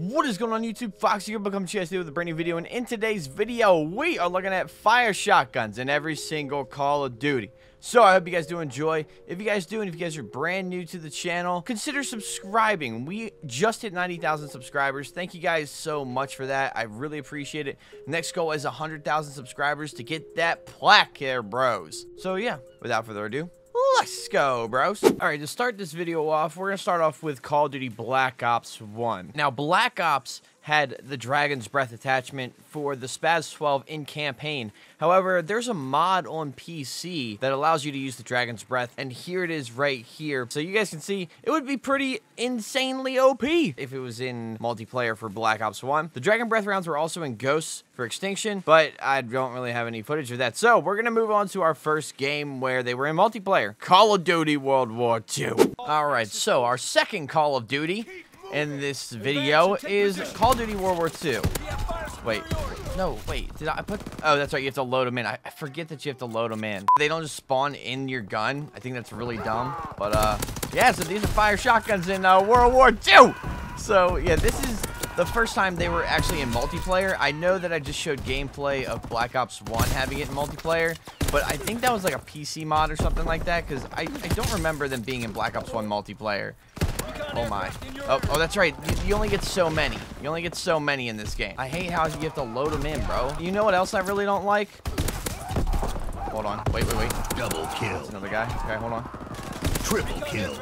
What is going on YouTube? Fox here, welcome to you guys today with a brand new video, and in today's video we are looking at fire shotguns in every single Call of Duty. So I hope you guys do enjoy. If you guys do, and if you guys are brand new to the channel, consider subscribing. We just hit 90,000 subscribers. Thank you guys so much for that. I really appreciate it. Next goal is 100,000 subscribers to get that plaque here, bros. So yeah, without further ado, let's go, bros. All right, to start this video off, we're going to start off with Call of Duty Black Ops 1. Now, Black Ops had the Dragon's Breath attachment for the Spas-12 in campaign. However, there's a mod on PC that allows you to use the Dragon's Breath, and here it is right here. So you guys can see, it would be pretty insanely OP if it was in multiplayer for Black Ops 1. The Dragon Breath rounds were also in Ghosts for Extinction, but I don't really have any footage of that. So we're gonna move on to our first game where they were in multiplayer, Call of Duty World War II. All right, so our second Call of Duty in this video is Call of Duty World War II. Wait, no, wait, did I put, oh, that's right, you have to load them in. I forget that you have to load them in. They don't just spawn in your gun. I think that's really dumb, but yeah, so these are fire shotguns in World War II. So yeah, this is the first time they were actually in multiplayer. I know that I just showed gameplay of Black Ops 1 having it in multiplayer, but I think that was like a PC mod or something like that, because I don't remember them being in Black Ops 1 multiplayer. Oh my. Oh, that's right. You only get so many. You only get so many in this game. I hate how you have to load them in, bro. You know what else I really don't like? Hold on. Wait, wait, wait. Double kill. That's another guy. Okay, hold on. Triple kill.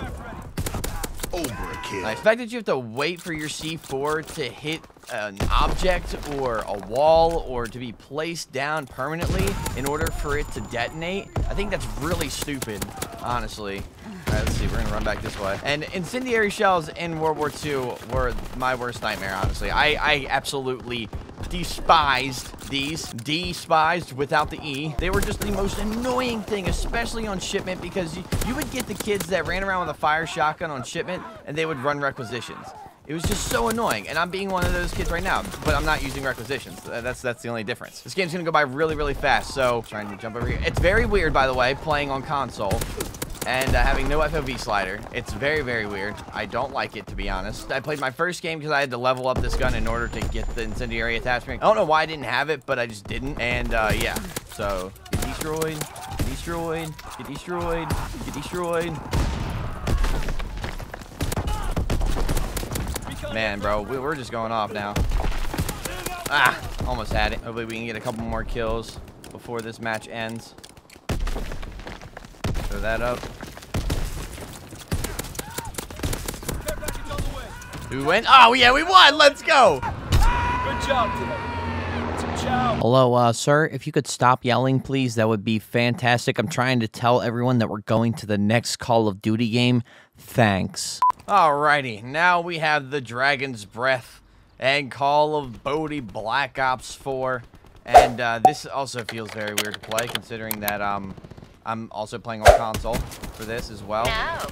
Overkill. I expect that you have to wait for your C4 to hit an object or a wall or to be placed down permanently in order for it to detonate. I think that's really stupid, honestly. All right, let's see. We're going to run back this way. And incendiary shells in World War II were my worst nightmare, honestly. I absolutely despised these. Despised without the E. They were just the most annoying thing, especially on Shipment, because you would get the kids that ran around with a fire shotgun on Shipment, and they would run requisitions. It was just so annoying, and I'm being one of those kids right now, but I'm not using requisitions. That's the only difference. This game's going to go by really, really fast, so trying to jump over here. It's very weird, by the way, playing on console and having no FOV slider. It's very, very weird. I don't like it, to be honest. I played my first game because I had to level up this gun in order to get the incendiary attachment. I don't know why I didn't have it, but I just didn't. And yeah, so get destroyed, get destroyed, get destroyed, get destroyed. Man, bro, we're just going off now. Ah, almost had it. Hopefully we can get a couple more kills before this match ends. Throw that up. We win? Oh, yeah, we won! Let's go! Good job today. Good job. Hello, sir. If you could stop yelling, please, that would be fantastic. I'm trying to tell everyone that we're going to the next Call of Duty game. Thanks. Alrighty, now we have the Dragon's Breath and Call of Duty Black Ops 4. And this also feels very weird to play, considering that, I'm also playing on console for this as well. No.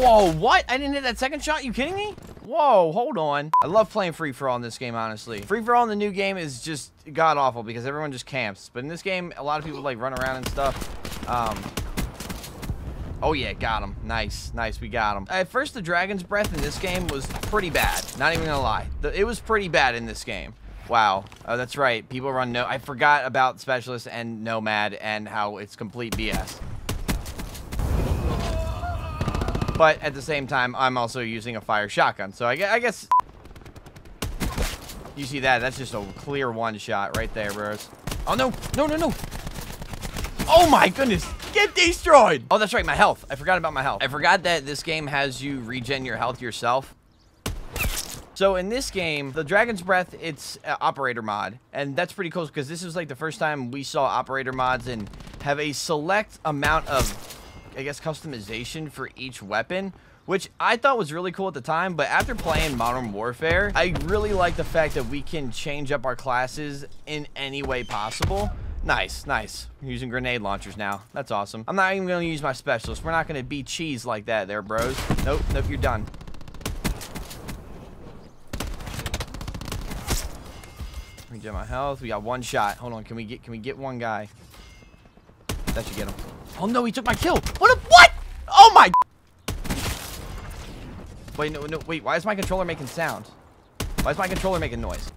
Whoa, what? I didn't hit that second shot? You kidding me? Whoa, hold on. I love playing free-for-all in this game, honestly. Free-for-all in the new game is just god-awful because everyone just camps. But in this game, a lot of people, like, run around and stuff. Oh, yeah, got him. Nice, nice, we got him. At first, the Dragon's Breath in this game was pretty bad. Not even gonna lie. It was pretty bad in this game. Wow. Oh, that's right. People run no... I forgot about Specialist and Nomad and how it's complete BS. But at the same time, I'm also using a fire shotgun. So I guess... You see that? That's just a clear one shot right there, bros. Oh, no. No, no, no. Oh, my goodness. Get destroyed. Oh, that's right. My health. I forgot about my health. I forgot that this game has you regen your health yourself. So in this game, the Dragon's Breath, it's operator mod, and that's pretty cool because this is like the first time we saw operator mods and have a select amount of, I guess, customization for each weapon, which I thought was really cool at the time. But after playing Modern Warfare, I really like the fact that we can change up our classes in any way possible. Nice, nice. I'm using grenade launchers now. That's awesome. I'm not even going to use my specialist. We're not going to be cheese like that there, bros. Nope, nope, you're done. Regen my health. We got one shot. Hold on. Can we get one guy? That should get him. Oh no, he took my kill. What? What? Oh my. Wait, no, no, wait. Why is my controller making sound? Why is my controller making noise?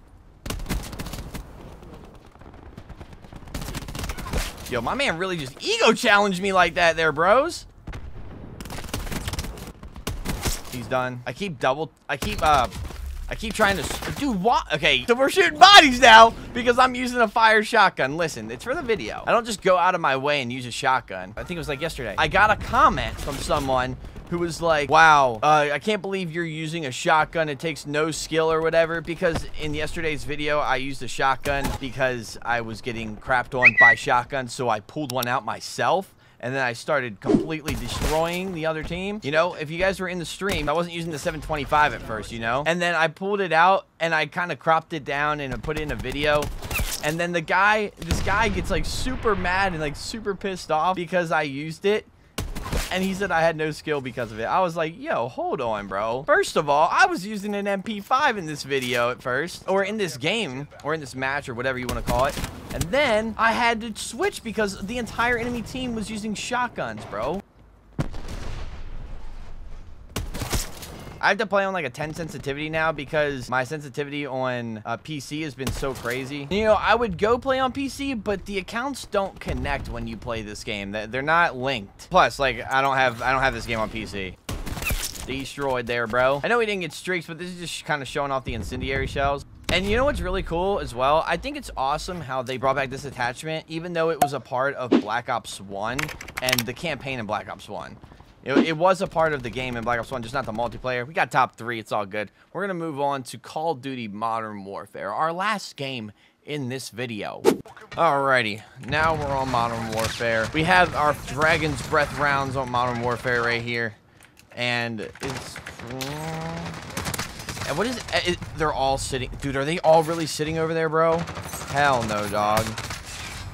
Yo, my man really just ego-challenged me like that there, bros. He's done. I keep trying to... Dude, what? Okay, so we're shooting bodies now because I'm using a fire shotgun. Listen, it's for the video. I don't just go out of my way and use a shotgun. I think it was like yesterday. I got a comment from someone who was like, wow, I can't believe you're using a shotgun. It takes no skill or whatever, because in yesterday's video, I used a shotgun because I was getting crapped on by shotguns, so I pulled one out myself. And then I started completely destroying the other team. You know, if you guys were in the stream, I wasn't using the 725 at first, you know? And then I pulled it out and I kind of cropped it down and I put it in a video. And then the guy, this guy gets like super mad and like super pissed off because I used it. And he said I had no skill because of it. I was like, yo, hold on, bro. First of all, I was using an MP5 in this video at first, or in this game, or in this match, or whatever you want to call it. And then I had to switch because the entire enemy team was using shotguns, bro. I have to play on like a 10 sensitivity now because my sensitivity on PC has been so crazy. You know, I would go play on PC, but the accounts don't connect when you play this game. They're not linked. Plus, like, I don't have this game on PC. Destroyed there, bro. I know we didn't get streaks, but this is just kind of showing off the incendiary shells. And you know what's really cool as well? I think it's awesome how they brought back this attachment, even though it was a part of Black Ops 1 and the campaign in Black Ops 1. It was a part of the game in Black Ops 1, just not the multiplayer. We got top 3. It's all good. We're going to move on to Call of Duty Modern Warfare, our last game in this video. Alrighty, now we're on Modern Warfare. We have our Dragon's Breath rounds on Modern Warfare right here. And it's... What is it? They're all sitting. Dude, are they all really sitting over there, bro? Hell no, dog.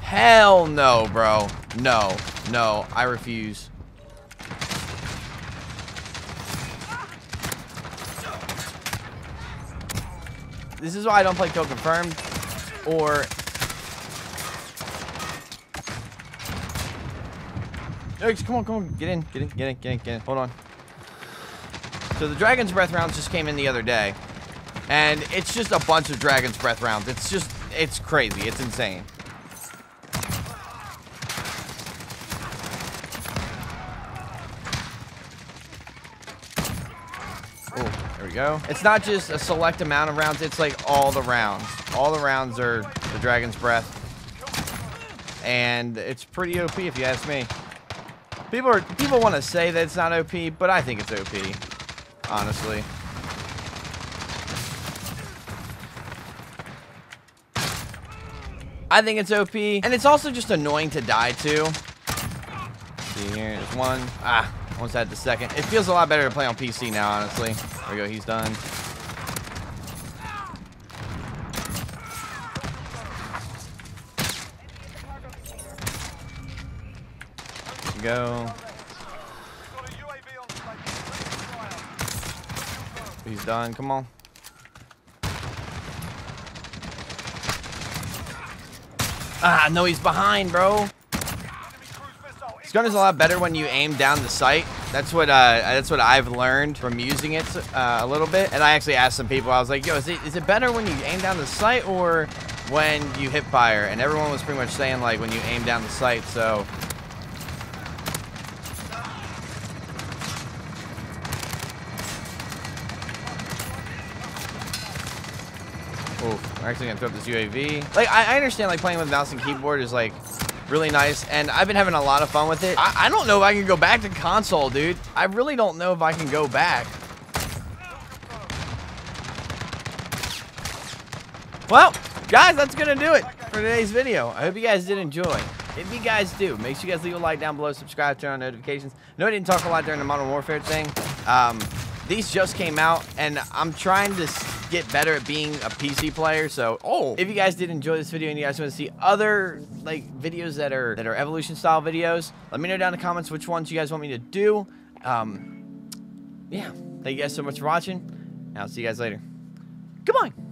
Hell no, bro. No, no, I refuse. This is why I don't play Kill Confirmed or... Come on, come on. Get in, get in, get in, get in, get in. Hold on. So the Dragon's Breath rounds just came in the other day, and it's just a bunch of Dragon's Breath rounds. It's just, it's crazy. It's insane. Oh, there we go. It's not just a select amount of rounds. It's like all the rounds. All the rounds are the Dragon's Breath, and it's pretty OP if you ask me. People want to say that it's not OP, but I think it's OP. Honestly. I think it's OP. And it's also just annoying to die to. See here, there's one. Ah, almost had the second. It feels a lot better to play on PC now, honestly. There we go, he's done. Go. He's done. Come on. Ah, no, he's behind, bro. This gun is a lot better when you aim down the sight. That's what I've learned from using it a little bit. And I actually asked some people. I was like, "Yo, is it better when you aim down the sight or when you hip fire?" And everyone was pretty much saying like when you aim down the sight. So. Actually gonna throw up this UAV. Like, I understand, like, playing with mouse and keyboard is, like, really nice, and I've been having a lot of fun with it. I don't know if I can go back to console, dude. I really don't know if I can go back. Well, guys, that's gonna do it for today's video. I hope you guys did enjoy. If you guys do, make sure you guys leave a like down below, subscribe, turn on notifications. No, I didn't talk a lot during the Modern Warfare thing. These just came out, and I'm trying to get better at being a PC player. So, if you guys did enjoy this video and you guys want to see other like videos that are evolution style videos, let me know down in the comments which ones you guys want me to do. Yeah, thank you guys so much for watching, and I'll see you guys later. Goodbye.